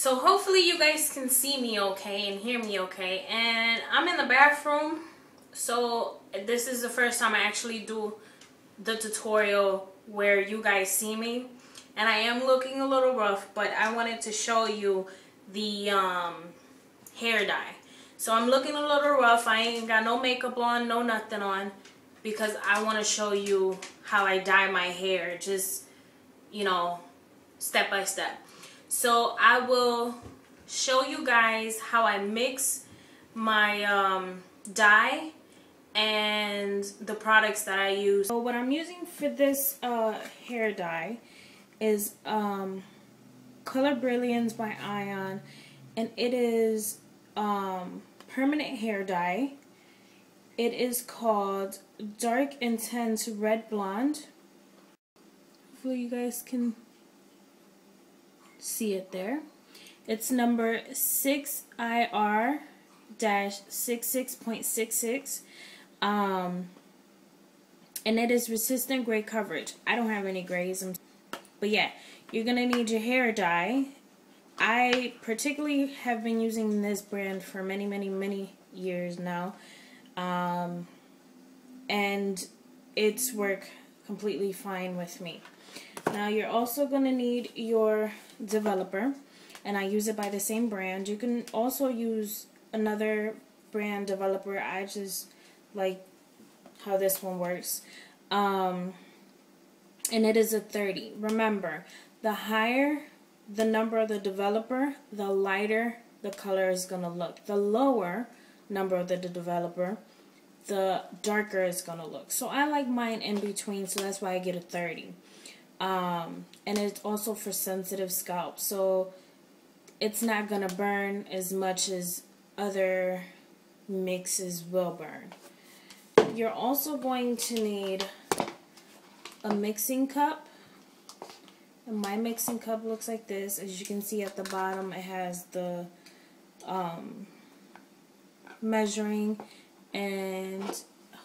So hopefully you guys can see me okay and hear me okay. And I'm in the bathroom, so this is the first time I actually do the tutorial where you guys see me. And I am looking a little rough, but I wanted to show you the hair dye. So I'm looking a little rough. I ain't got no makeup on, no nothing on, because I want to show you how I dye my hair, just, you know, step by step. So I will show you guys how I mix my dye and the products that I use. So what I'm using for this hair dye is Color Brilliance by Ion, and it is permanent hair dye. It is called Dark Intense Red Blonde. Hopefully you guys can see it there. It's number 6IR-66.66, and it is resistant gray coverage. I don't have any grays, but yeah, you're gonna need your hair dye. I particularly have been using this brand for many, many, many years now. And it's worked completely fine with me. Now you're also going to need your developer, and I use it by the same brand. You can also use another brand developer. I just like how this one works. And it is a 30. Remember, the higher the number of the developer, the lighter the color is going to look. The lower number of the developer, the darker it's gonna look. So I like mine in between, so that's why I get a 30. And it's also for sensitive scalp, so it's not gonna burn as much as other mixes will burn. You're also going to need a mixing cup, and my mixing cup looks like this. As you can see at the bottom, it has the measuring, and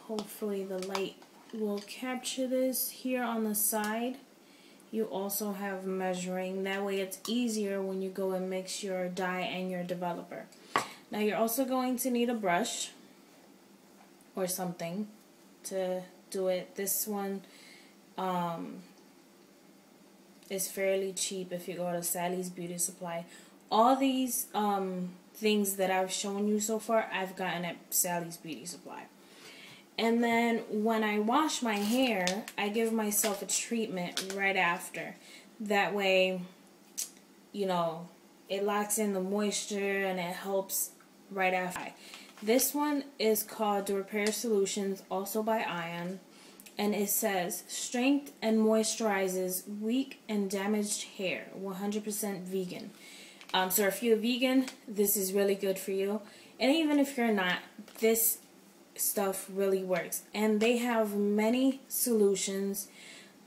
hopefully the light will capture this. Here on the side you also have measuring, that way it's easier when you go and mix your dye and your developer. Now you're also going to need a brush or something to do it. This one is fairly cheap if you go to Sally's Beauty Supply. All these things that I've shown you so far, I've gotten at Sally's Beauty Supply. And then when I wash my hair, I give myself a treatment right after. That way, you know, it locks in the moisture and it helps right after. This one is called Repair Solutions, also by Ion, and it says, "Strength and moisturizes weak and damaged hair, 100% vegan." So if you're vegan, this is really good for you. And even if you're not, this stuff really works. And they have many solutions.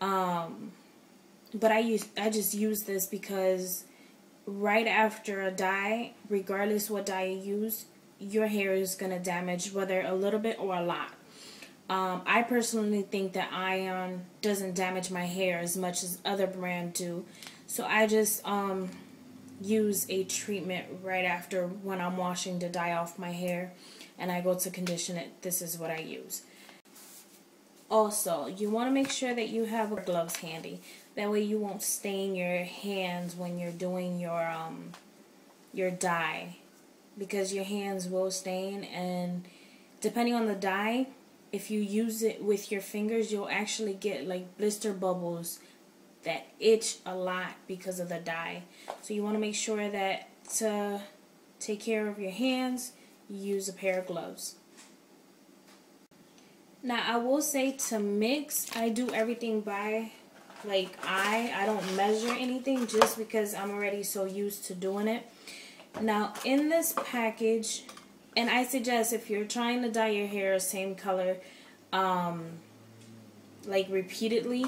But I just use this because right after a dye, regardless what dye you use, your hair is going to damage, whether a little bit or a lot. I personally think that Ion doesn't damage my hair as much as other brands do. So I just use a treatment right after when I'm washing to dye off my hair and I go to condition it. This is what I use. Also, you want to make sure that you have gloves handy, that way you won't stain your hands when you're doing your dye, because your hands will stain. And depending on the dye, if you use it with your fingers, you'll actually get like blister bubbles that itch a lot because of the dye. So you want to make sure that to take care of your hands, you use a pair of gloves. Now I will say, to mix, I do everything by like I don't measure anything, just because I'm already so used to doing it. Now in this package, and I suggest if you're trying to dye your hair same color like repeatedly,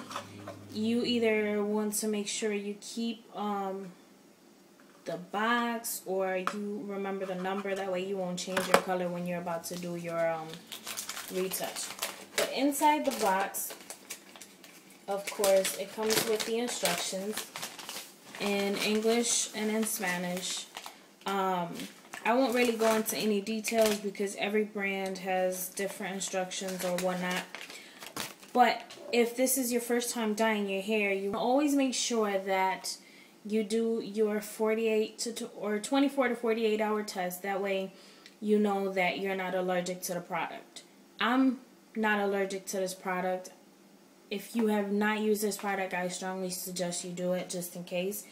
you either want to make sure you keep the box, or you remember the number, that way you won't change your color when you're about to do your retouch. But inside the box, of course, it comes with the instructions. in English and in Spanish. I won't really go into any details because every brand has different instructions or whatnot. But if this is your first time dyeing your hair, you always make sure that you do your 24 to 48 hour test. That way you know that you're not allergic to the product. I'm not allergic to this product. If you have not used this product, I strongly suggest you do it just in case.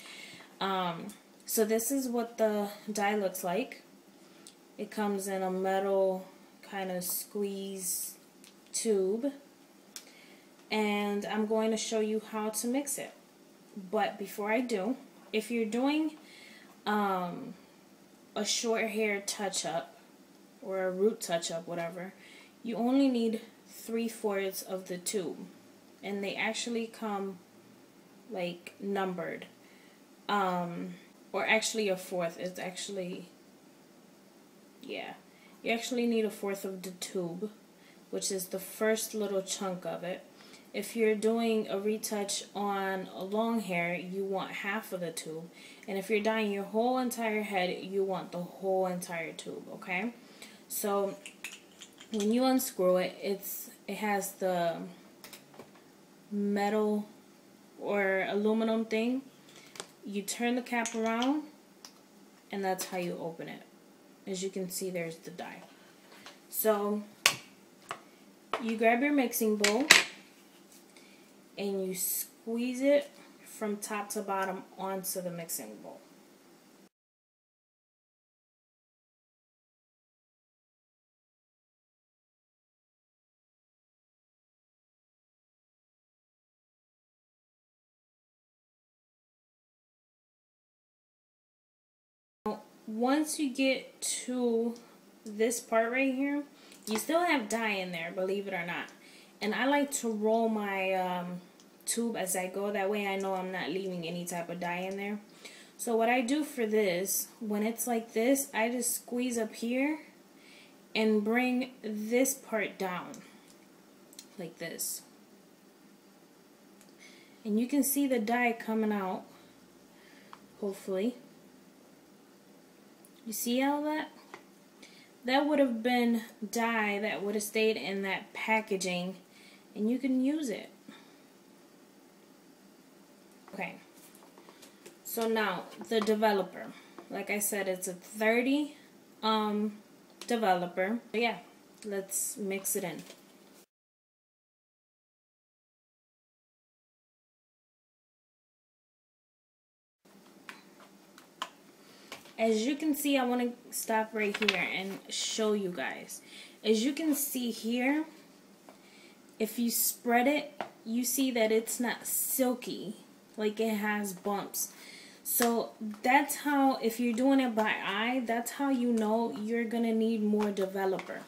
So this is what the dye looks like. It comes in a metal kind of squeeze tube. And I'm going to show you how to mix it. But before I do, if you're doing a short hair touch-up or a root touch-up, whatever, you only need 3/4 of the tube. And they actually come like numbered. Or actually a fourth. It's actually, yeah. You actually need a fourth of the tube, which is the first little chunk of it. If you're doing a retouch on a long hair, you want half of the tube. And if you're dyeing your whole entire head, you want the whole entire tube, okay? So when you unscrew it, it has the metal or aluminum thing. You turn the cap around, and that's how you open it. As you can see, there's the dye. So you grab your mixing bowl, and you squeeze it from top to bottom onto the mixing bowl. Once you get to this part right here, you still have dye in there, believe it or not. And I like to roll my tube as I go. That way I know I'm not leaving any type of dye in there. So what I do for this, when it's like this, I just squeeze up here and bring this part down like this. And you can see the dye coming out, hopefully. You see all that? That would have been dye that would have stayed in that packaging, and you can use it. Okay, so now the developer, like I said, it's a 30 developer. But yeah, let's mix it in. As you can see, I want to stop right here and show you guys. As you can see here, if you spread it, you see that it's not silky. Like, it has bumps. So that's how, if you're doing it by eye, that's how you know you're going to need more developer.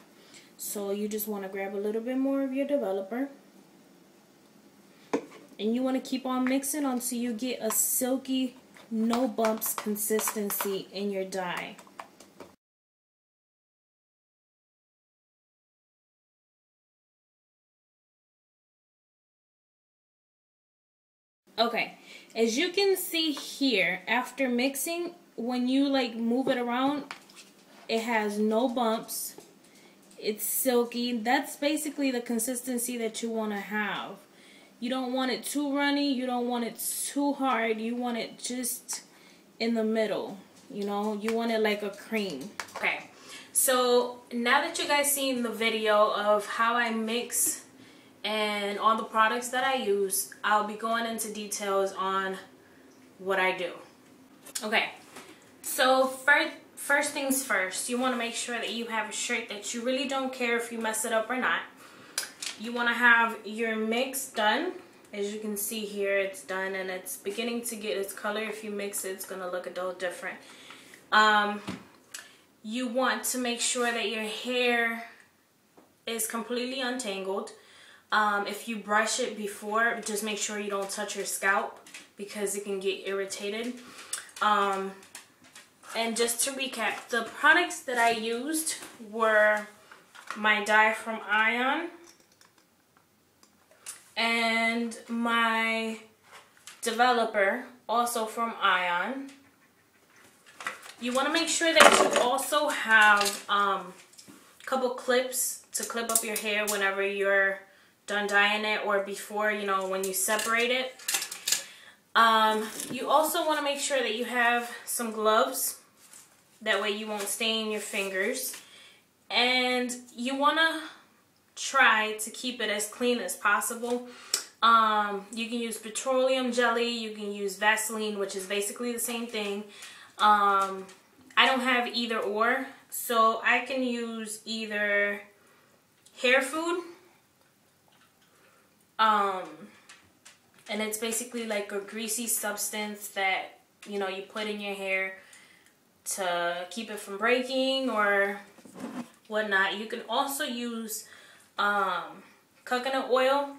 So you just want to grab a little bit more of your developer. And you want to keep on mixing until you get a silky, no bumps consistency in your dye. Okay, as you can see here, after mixing, when you like move it around, it has no bumps. It's silky. That's basically the consistency that you want to have. You don't want it too runny, you don't want it too hard, you want it just in the middle, you know, you want it like a cream. Okay, so now that you guys seen the video of how I mix and all the products that I use, I'll be going into details on what I do. Okay, so first things first, you want to make sure that you have a shirt that you really don't care if you mess it up or not. You want to have your mix done. As you can see here, it's done and it's beginning to get its color. If you mix it, it's going to look a little different. You want to make sure that your hair is completely untangled. If you brush it before, just make sure you don't touch your scalp because it can get irritated. And just to recap, the products that I used were my dye from Ion and my developer also from Ion. You want to make sure that you also have a couple clips to clip up your hair whenever you're done dyeing it or before, you know, when you separate it. You also want to make sure that you have some gloves. That way you won't stain your fingers. And you want to try to keep it as clean as possible. You can use petroleum jelly. You can use Vaseline, which is basically the same thing. I don't have either or. So I can use either hair food. And it's basically like a greasy substance that, you know, you put in your hair to keep it from breaking or whatnot. You can also use coconut oil,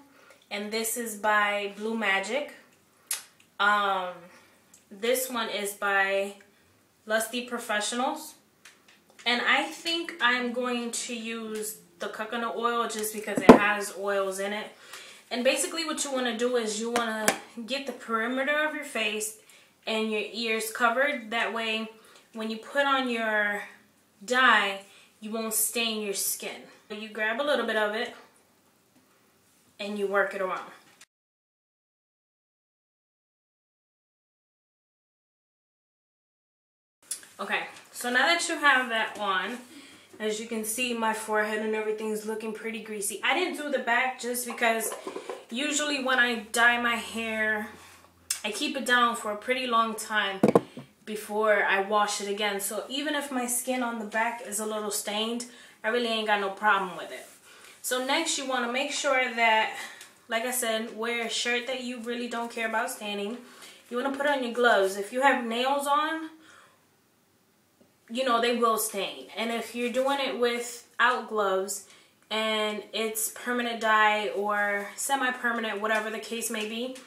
and this is by Blue Magic. This one is by Lusty Professionals, and I think I'm going to use the coconut oil just because it has oils in it. And basically what you want to do is you want to get the perimeter of your face and your ears covered. That way when you put on your dye, you won't stain your skin. You grab a little bit of it and you work it around. Okay, so now that you have that on, as you can see, my forehead and everything's looking pretty greasy. I didn't do the back just because usually when I dye my hair, I keep it down for a pretty long time before I wash it again. So even if my skin on the back is a little stained, I really ain't got no problem with it. So next you want to make sure that, like I said, wear a shirt that you really don't care about staining. You want to put on your gloves. If you have nails on, you know, they will stain. And if you're doing it without gloves and it's permanent dye or semi-permanent, whatever the case may be,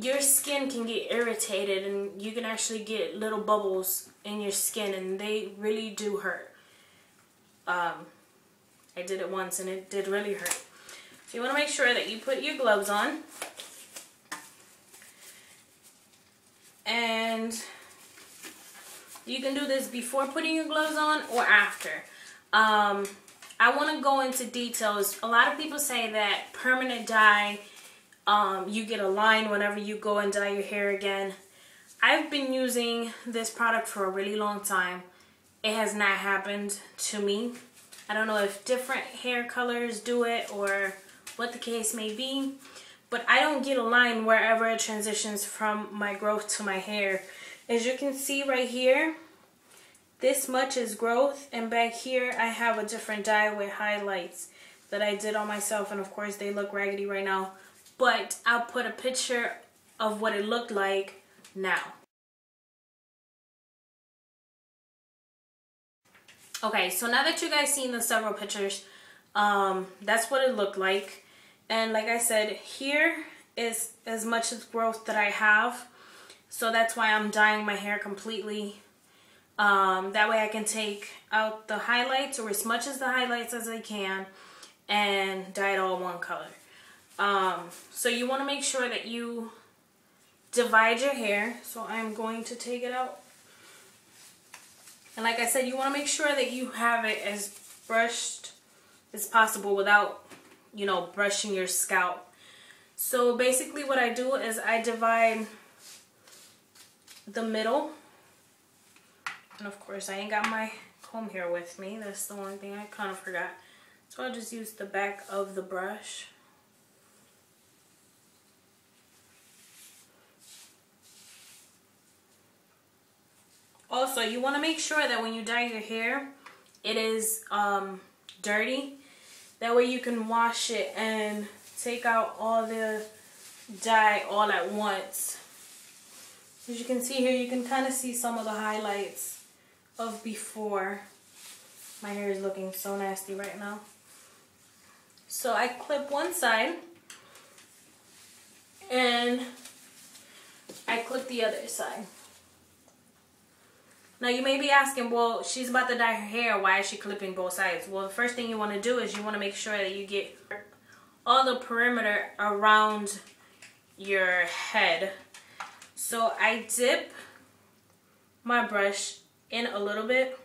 your skin can get irritated and you can actually get little bubbles in your skin, and they really do hurt. I did it once and it did really hurt. So you want to make sure that you put your gloves on. And you can do this before putting your gloves on or after. I want to go into details. A lot of people say that permanent dye, you get a line whenever you go and dye your hair again. I've been using this product for a really long time. It has not happened to me. I don't know if different hair colors do it or what the case may be, but I don't get a line wherever it transitions from my growth to my hair. As you can see right here, this much is growth, and back here I have a different dye with highlights that I did on myself, and of course they look raggedy right now, but I'll put a picture of what it looked like now. Okay, so now that you guys seen the several pictures, that's what it looked like. And like I said, here is as much as growth that I have. So that's why I'm dyeing my hair completely. That way I can take out the highlights or as much as the highlights as I can and dye it all one color. So you want to make sure that you divide your hair. So I'm going to take it out. And like I said, you want to make sure that you have it as brushed as possible without, you know, brushing your scalp. So basically what I do is I divide the middle, and of course I ain't got my comb here with me. That's the one thing I kind of forgot, so I'll just use the back of the brush. Also, you want to make sure that when you dye your hair, it is dirty. That way you can wash it and take out all the dye all at once. As you can see here, you can kind of see some of the highlights of before. My hair is looking so nasty right now. So I clip one side and I clip the other side. Now you may be asking, well, she's about to dye her hair, why is she clipping both sides? Well, the first thing you want to do is you want to make sure that you get all the perimeter around your head. So I dip my brush in a little bit.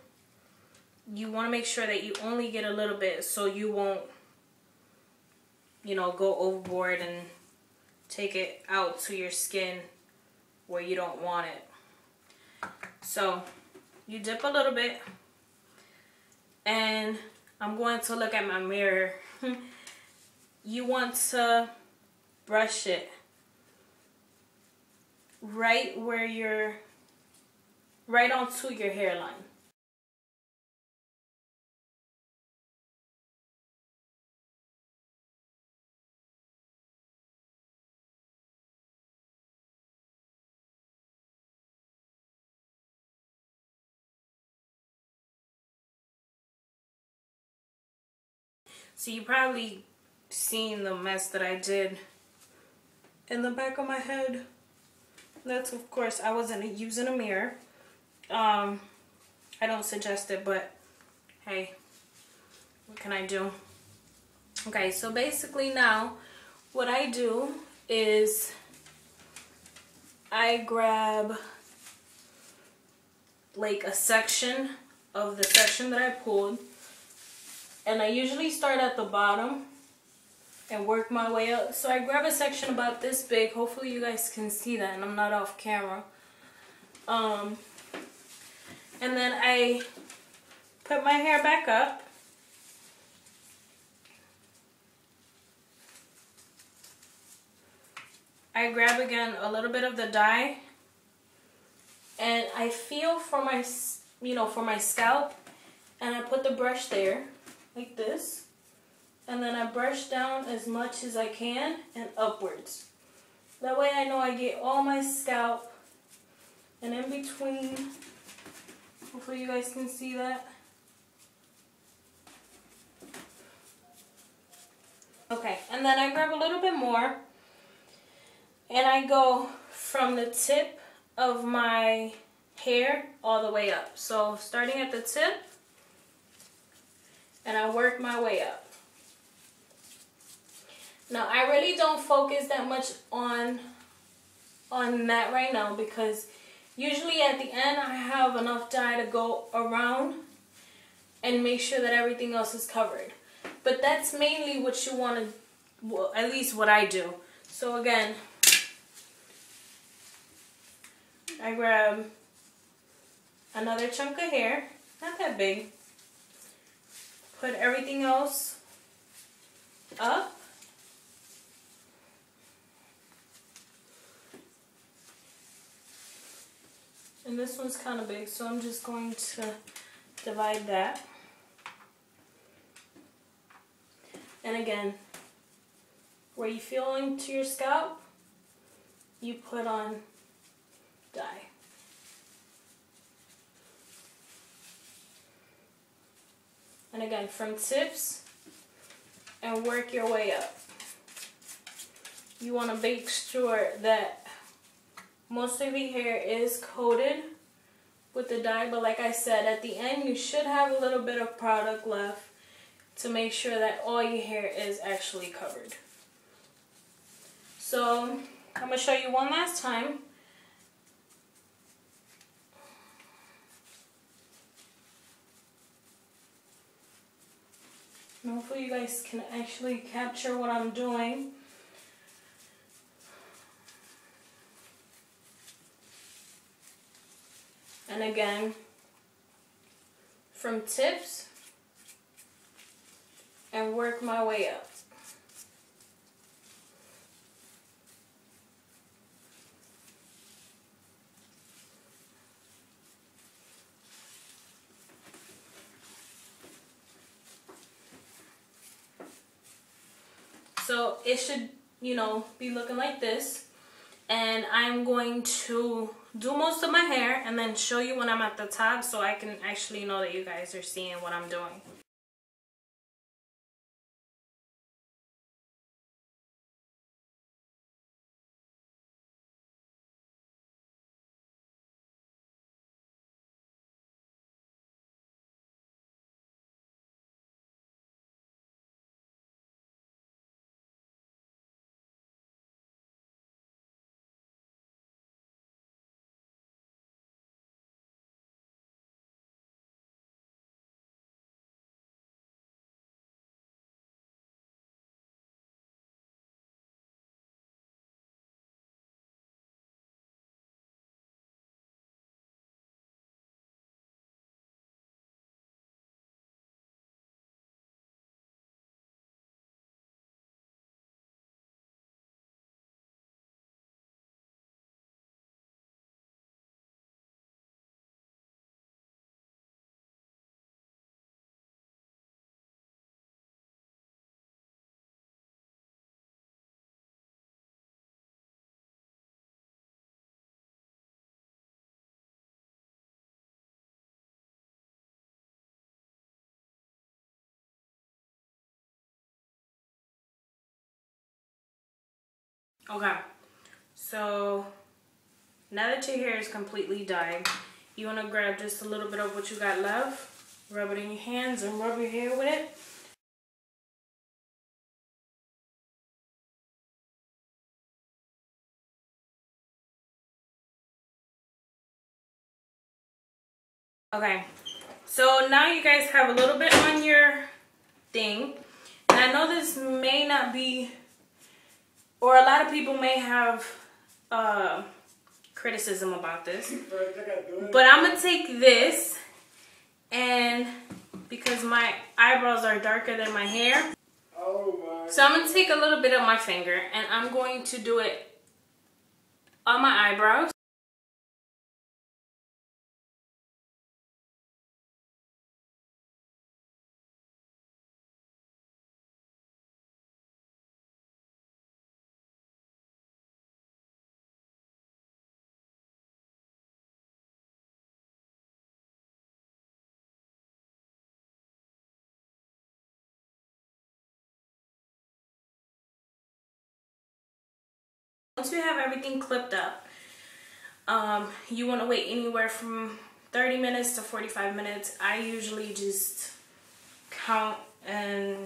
You want to make sure that you only get a little bit so you won't, you know, go overboard and take it out to your skin where you don't want it. So you dip a little bit, and I'm going to look at my mirror. You want to brush it right where you're, right onto your hairline. So you probably seen the mess that I did in the back of my head. That's, of course, I wasn't using a mirror. I don't suggest it, but hey, what can I do? Okay, so basically now what I do is I grab like a section of the section that I pulled, and I usually start at the bottom and work my way up. So I grab a section about this big. Hopefully you guys can see that and I'm not off camera. And then I put my hair back up. I grab again a little bit of the dye, and I feel for my, you know, for my scalp, and I put the brush there like this. And then I brush down as much as I can and upwards. That way I know I get all my scalp. And in between, hopefully you guys can see that. Okay, and then I grab a little bit more. And I go from the tip of my hair all the way up. So starting at the tip, and I work my way up. Now, I really don't focus that much on that right now, because usually at the end I have enough dye to go around and make sure that everything else is covered. But that's mainly what you want to, well, at least what I do. So again, I grab another chunk of hair, not that big, put everything else up. And this one's kind of big, so I'm just going to divide that. And again, where you feel into your scalp, you put on dye. And again, from tips and work your way up. You want to make sure that most of your hair is coated with the dye, but like I said, at the end you should have a little bit of product left to make sure that all your hair is actually covered. So I'm going to show you one last time. And hopefully you guys can actually capture what I'm doing. And again, from tips and work my way up. So it should, you know, be looking like this. And I'm going to do most of my hair and then show you when I'm at the top so I can actually know that you guys are seeing what I'm doing. Okay, so now that your hair is completely dyed, you want to grab just a little bit of what you got left, rub it in your hands and rub your hair with it. Okay, so now you guys have a little bit on your thing. And I know this may not be, or a lot of people may have criticism about this. But I'm going to take this, and because my eyebrows are darker than my hair. Oh my. So I'm going to take a little bit of my finger, and I'm going to do it on my eyebrows. Once you have everything clipped up, you want to wait anywhere from 30 minutes to 45 minutes. I usually just count and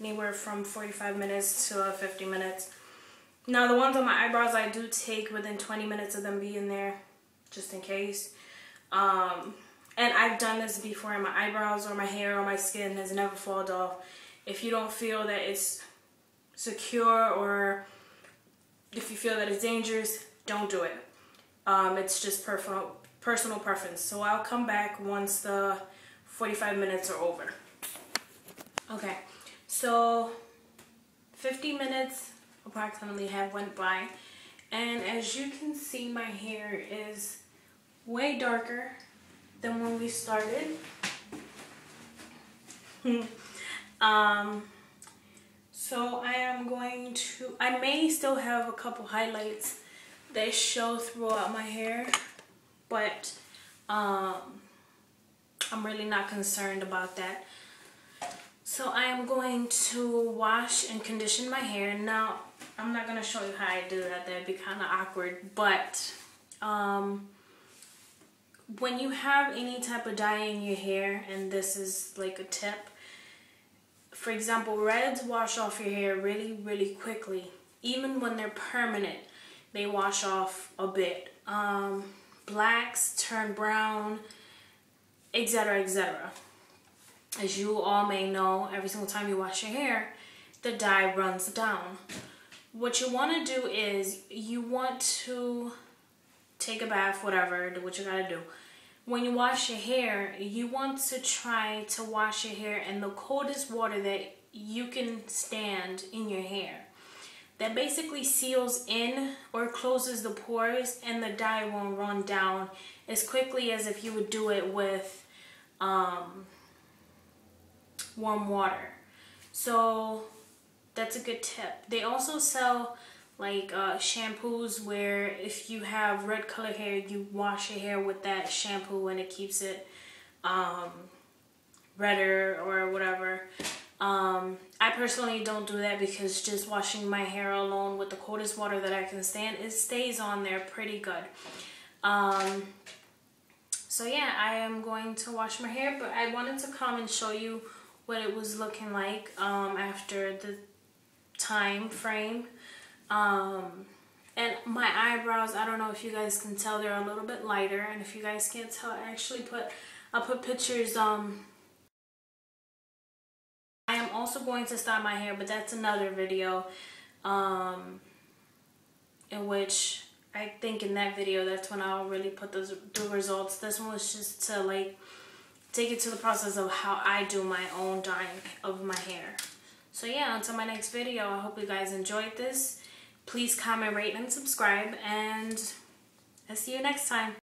anywhere from 45 minutes to 50 minutes. Now the ones on my eyebrows I do take within 20 minutes of them being there, just in case. And I've done this before, and my eyebrows or my hair or my skin has never fallen off. If you don't feel that it's secure, or if you feel that it's dangerous, don't do it. It's just personal preference. So I'll come back once the 45 minutes are over. Okay, so 50 minutes approximately have went by. And as you can see, my hair is way darker than when we started. So I am going to, I may still have a couple highlights that show throughout my hair, but I'm really not concerned about that. So I am going to wash and condition my hair. Now, I'm not going to show you how I do that. That'd be kind of awkward, but when you have any type of dye in your hair, and this is like a tip, for example, reds wash off your hair really, really quickly. Even when they're permanent, they wash off a bit. Blacks turn brown, etc., etc. As you all may know, every single time you wash your hair, the dye runs down. What you want to do is you want to take a bath, whatever, do what you gotta do. When you wash your hair, you want to try to wash your hair in the coldest water that you can stand in your hair. That basically seals in or closes the pores, and the dye won't run down as quickly as if you would do it with warm water. So that's a good tip. They also sell like shampoos where if you have red color hair, you wash your hair with that shampoo and it keeps it redder or whatever. I personally don't do that, because just washing my hair alone with the coldest water that I can stand, it stays on there pretty good. So yeah, I am going to wash my hair, but I wanted to come and show you what it was looking like after the time frame. And my eyebrows, I don't know if you guys can tell, they're a little bit lighter. And if you guys can't tell, I actually I'll put pictures. I am also going to style my hair, but that's another video, in which I think in that video, that's when I'll really put the results. This one was just to like take it to the process of how I do my own dyeing of my hair. So yeah, until my next video, I hope you guys enjoyed this. Please comment, rate, and subscribe, and I'll see you next time.